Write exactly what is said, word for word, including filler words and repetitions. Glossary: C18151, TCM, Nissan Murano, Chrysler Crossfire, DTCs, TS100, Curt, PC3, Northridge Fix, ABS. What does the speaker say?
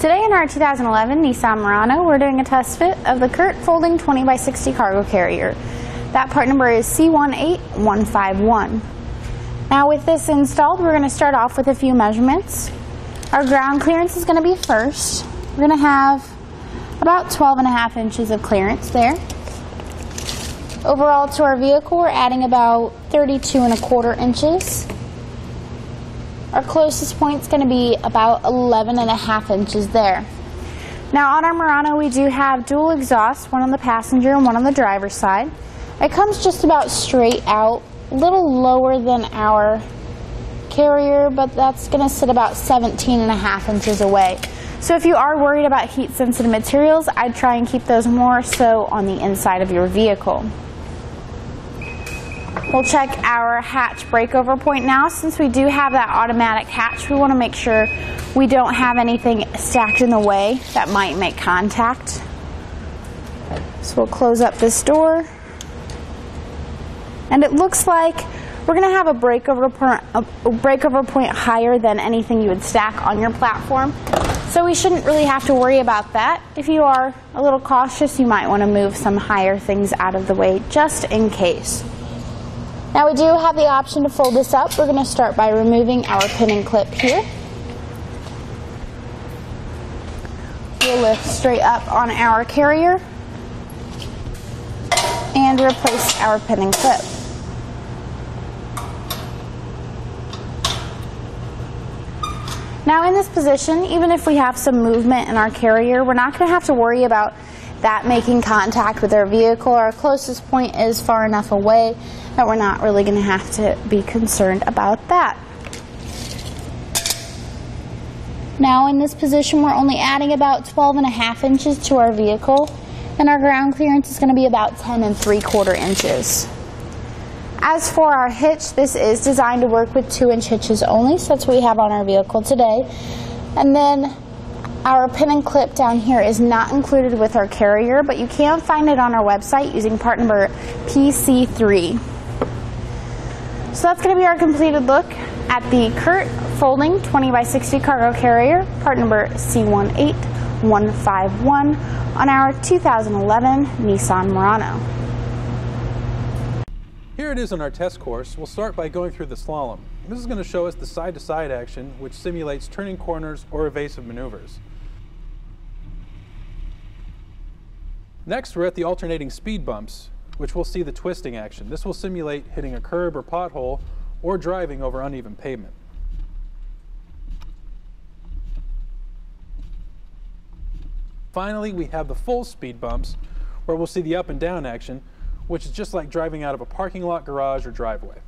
Today in our two thousand eleven Nissan Murano, we're doing a test fit of the Curt folding twenty by sixty cargo carrier. That part number is C one eight one five one. Now with this installed, we're going to start off with a few measurements. Our ground clearance is going to be first. We're going to have about twelve and a half inches of clearance there. Overall to our vehicle, we're adding about thirty-two and a quarter inches. Our closest point is going to be about eleven and a half inches there. Now on our Murano, we do have dual exhaust, one on the passenger and one on the driver's side. It comes just about straight out, a little lower than our carrier, but that's going to sit about seventeen and a half inches away. So if you are worried about heat sensitive materials, I'd try and keep those more so on the inside of your vehicle. We'll check our hatch breakover point now. Since we do have that automatic hatch, we want to make sure we don't have anything stacked in the way that might make contact. So we'll close up this door. And it looks like we're going to have a breakover, point, a breakover point higher than anything you would stack on your platform. So we shouldn't really have to worry about that. If you are a little cautious, you might want to move some higher things out of the way just in case. Now we do have the option to fold this up. We're going to start by removing our pin and clip here. We'll lift straight up on our carrier and replace our pin and clip. Now in this position, even if we have some movement in our carrier, we're not going to have to worry about that making contact with our vehicle. Our closest point is far enough away that we're not really going to have to be concerned about that. Now in this position, we're only adding about twelve and a half inches to our vehicle, and our ground clearance is going to be about ten and three quarter inches. As for our hitch, this is designed to work with two inch hitches only, so that's what we have on our vehicle today. And then our pin and clip down here is not included with our carrier, but you can find it on our website using part number P C three. So that's going to be our completed look at the Curt folding twenty by sixty cargo carrier, part number C one eight one five one, on our two thousand eleven Nissan Murano. Here it is on our test course. We'll start by going through the slalom. This is going to show us the side-to-side action, which simulates turning corners or evasive maneuvers. Next, we're at the alternating speed bumps, which will see the twisting action. This will simulate hitting a curb or pothole or driving over uneven pavement. Finally, we have the full speed bumps, where we'll see the up and down action, which is just like driving out of a parking lot, garage, or driveway.